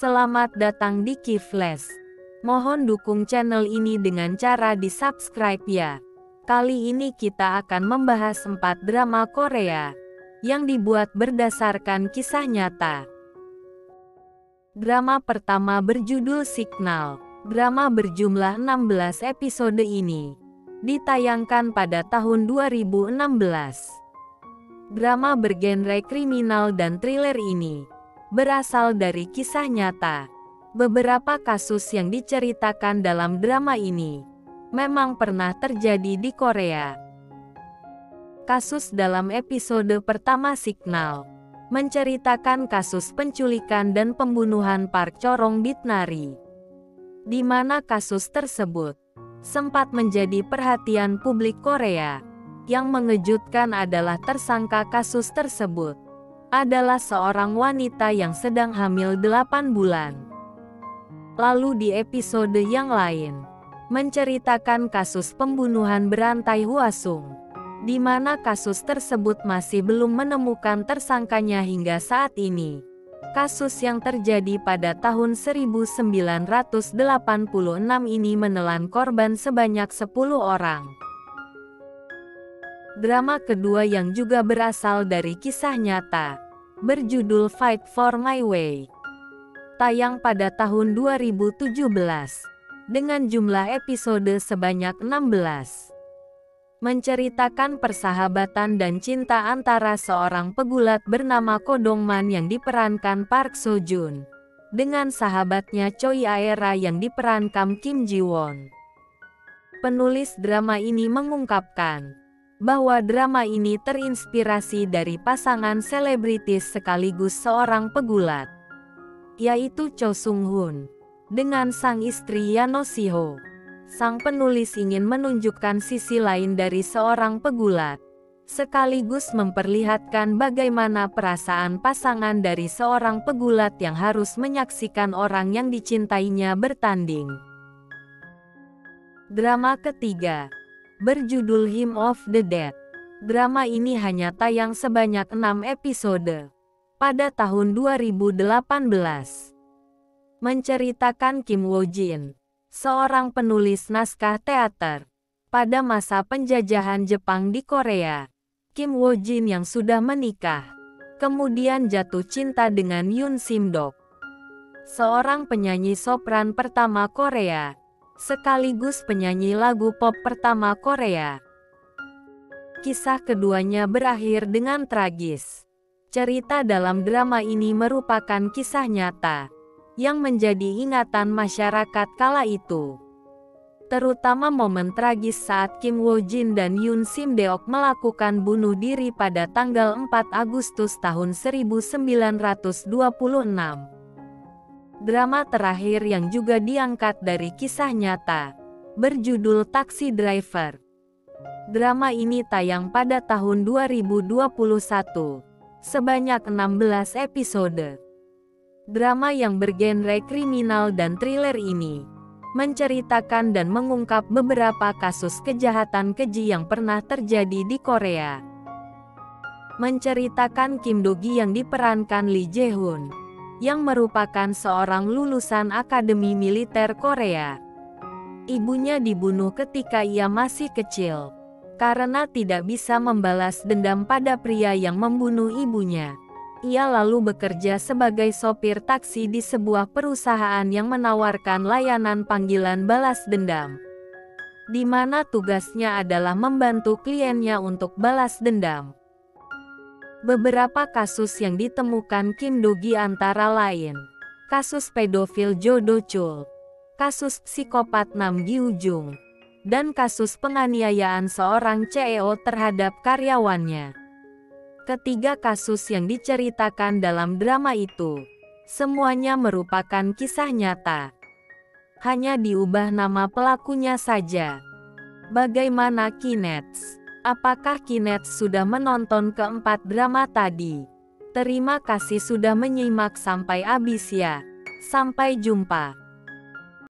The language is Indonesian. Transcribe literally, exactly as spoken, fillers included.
Selamat datang di K-Flazz. Mohon dukung channel ini dengan cara di-subscribe ya. Kali ini kita akan membahas empat drama Korea yang dibuat berdasarkan kisah nyata. Drama pertama berjudul Signal. Drama berjumlah enam belas episode ini ditayangkan pada tahun dua ribu enam belas. Drama bergenre kriminal dan thriller ini berasal dari kisah nyata. Beberapa kasus yang diceritakan dalam drama ini memang pernah terjadi di Korea. Kasus dalam episode pertama Signal menceritakan kasus penculikan dan pembunuhan Park Chorong Bitnari, di mana kasus tersebut sempat menjadi perhatian publik Korea. Yang mengejutkan adalah tersangka kasus tersebut adalah seorang wanita yang sedang hamil delapan bulan. Lalu di episode yang lain, menceritakan kasus pembunuhan berantai Huasung, di mana kasus tersebut masih belum menemukan tersangkanya hingga saat ini. Kasus yang terjadi pada tahun seribu sembilan ratus delapan puluh enam ini menelan korban sebanyak sepuluh orang. Drama kedua yang juga berasal dari kisah nyata berjudul Fight for My Way, tayang pada tahun dua ribu tujuh belas dengan jumlah episode sebanyak enam belas. Menceritakan persahabatan dan cinta antara seorang pegulat bernama Ko Dongman yang diperankan Park Seo Joon dengan sahabatnya Choi Aera yang diperankan Kim Jiwon. Penulis drama ini mengungkapkan bahwa drama ini terinspirasi dari pasangan selebritis sekaligus seorang pegulat, yaitu Cho Sung-hun, dengan sang istri Yeo Si-ho. Sang penulis ingin menunjukkan sisi lain dari seorang pegulat, sekaligus memperlihatkan bagaimana perasaan pasangan dari seorang pegulat yang harus menyaksikan orang yang dicintainya bertanding. Drama ketiga berjudul Him of the Dead. Drama ini hanya tayang sebanyak enam episode pada tahun dua ribu delapan belas. Menceritakan Kim Woojin, seorang penulis naskah teater pada masa penjajahan Jepang di Korea. Kim Woojin yang sudah menikah kemudian jatuh cinta dengan Yoon Sim-deok, seorang penyanyi sopran pertama Korea sekaligus penyanyi lagu pop pertama Korea. Kisah keduanya berakhir dengan tragis. Cerita dalam drama ini merupakan kisah nyata yang menjadi ingatan masyarakat kala itu, terutama momen tragis saat Kim Woojin dan Yoon Sim-deok melakukan bunuh diri pada tanggal empat Agustus tahun seribu sembilan ratus dua puluh enam. Drama terakhir yang juga diangkat dari kisah nyata berjudul Taxi Driver. Drama ini tayang pada tahun dua ribu dua puluh satu sebanyak enam belas episode. Drama yang bergenre kriminal dan thriller ini menceritakan dan mengungkap beberapa kasus kejahatan keji yang pernah terjadi di Korea. Menceritakan Kim Do-gi yang diperankan Lee Je Hoon, yang merupakan seorang lulusan Akademi Militer Korea. Ibunya dibunuh ketika ia masih kecil karena tidak bisa membalas dendam pada pria yang membunuh ibunya. Ia lalu bekerja sebagai sopir taksi di sebuah perusahaan yang menawarkan layanan panggilan balas dendam, di mana tugasnya adalah membantu kliennya untuk balas dendam. Beberapa kasus yang ditemukan Kim Do-gi antara lain kasus pedofil Jo Do Chul, kasus psikopat Nam Gi Ujung, dan kasus penganiayaan seorang C E O terhadap karyawannya. Ketiga kasus yang diceritakan dalam drama itu semuanya merupakan kisah nyata, hanya diubah nama pelakunya saja. Bagaimana Kinets? Apakah Kinets sudah menonton keempat drama tadi? Terima kasih sudah menyimak sampai habis ya. Sampai jumpa.